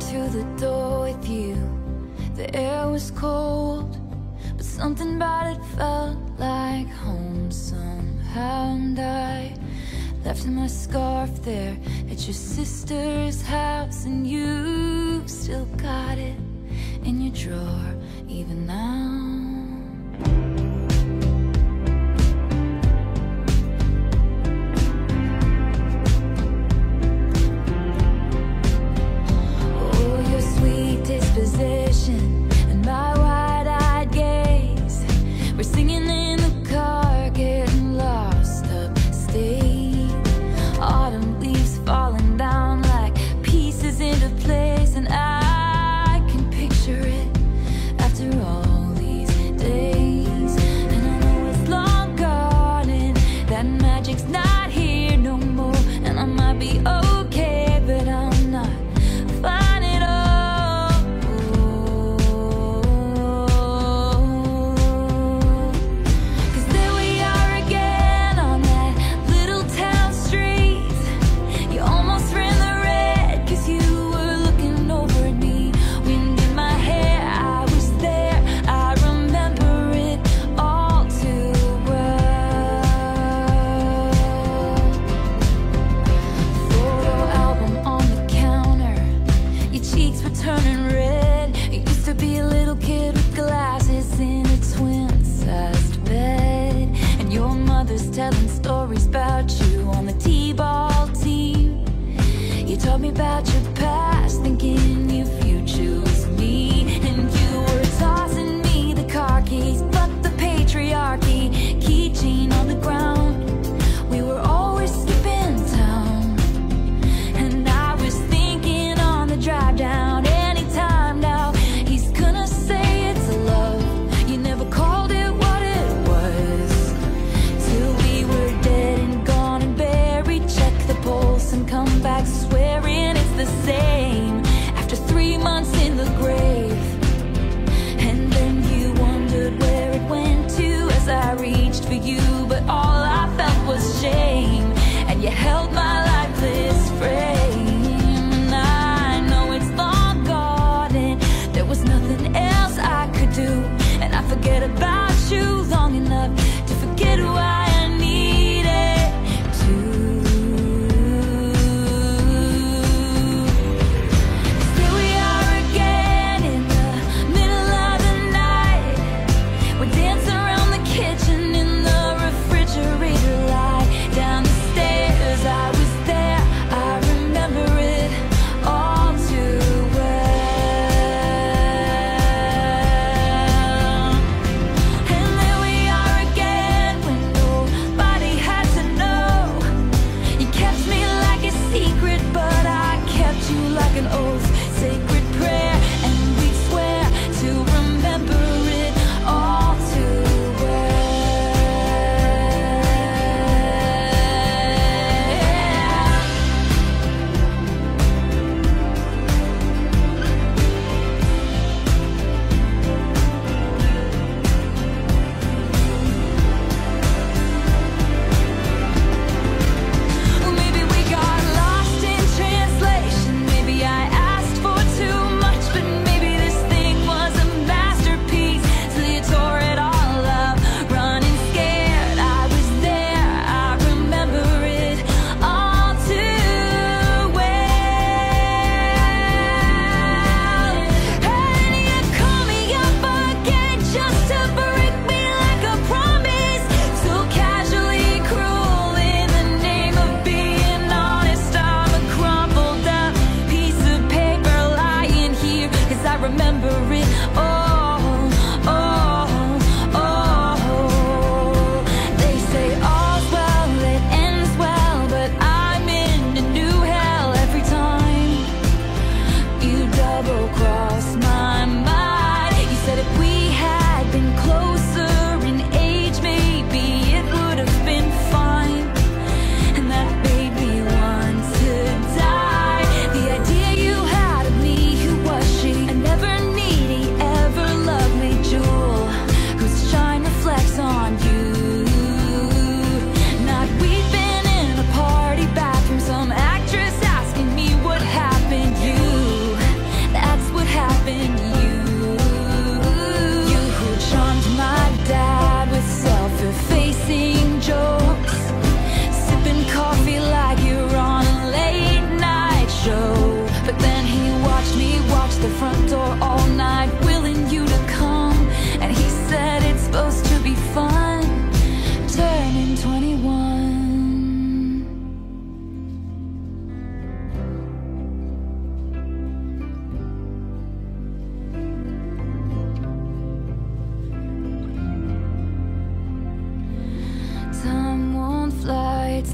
to the door with you. The air was cold, but something about it felt like home somehow. And I left my scarf there at your sister's house, and you still got it in your drawer even now. And my wide-eyed gaze, we're singing in the car, getting lost upstate. Autumn leaves falling down like pieces into place, and I can picture it after all these days. And I know it's long gone and that magic's not here no more, and I might be okay, but I'm not fine. Telling stories about you on the T-ball team. You told me about your past, thinking if you choose me. And you were tossing me the car keys, fuck the patriarchy, keychain on the ground. We were always skipping town, and I was thinking on the drive down, anytime now he's gonna say it's a love. You never called it what it was. Come back swearing it's the same after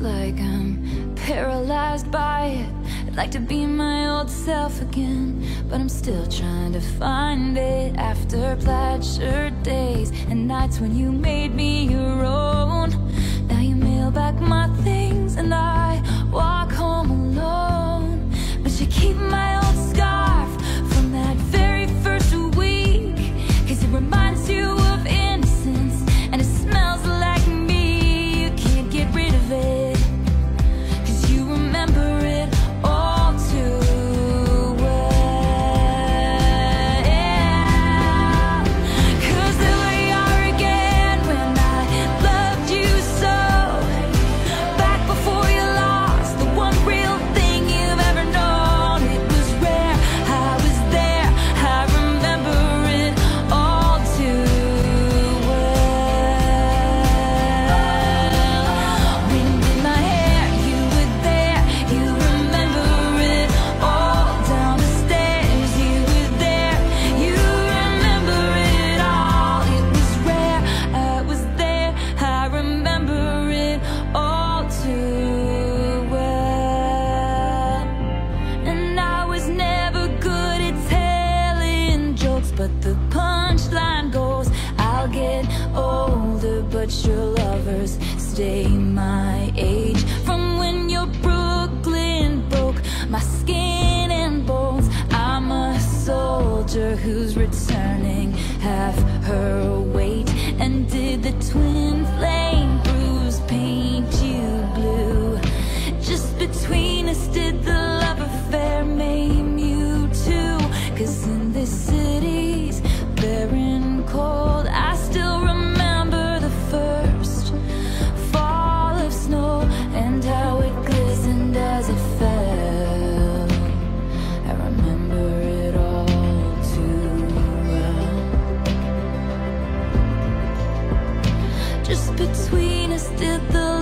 like I'm paralyzed by it. I'd like to be my old self again, but I'm still trying to find it after plaid shirt days and nights when you made me your own. Now you mail back my things and I walk home alone, but you keep my old scarf from that very first week, 'cause it reminds you of innocence and it smells like me. You can't get rid of it, 'cause you remember it all too well. 'Cause there we are again, when I loved you so, back before you lost the one real thing you've ever known. It was rare, I was there, I remember it all too well. Wind in my hair, you were there, you remember it all. Down the stairs, you were there, you remember it all. It was rare, I was there, I remember it all too well. And I was never good at telling jokes, but the punchline goes, I'll get older, but your lovers stay my age. From when your Brooklyn broke my skin and bones, I'm a soldier who's returning half her weight. And did the twin flame bruise paint you blue? Just between us, did the love affair maim you too? 'Cause in this city's barren cold, I still remember the first fall of snow and how it glistened as it fell. I remember it all too well. Just between us, did the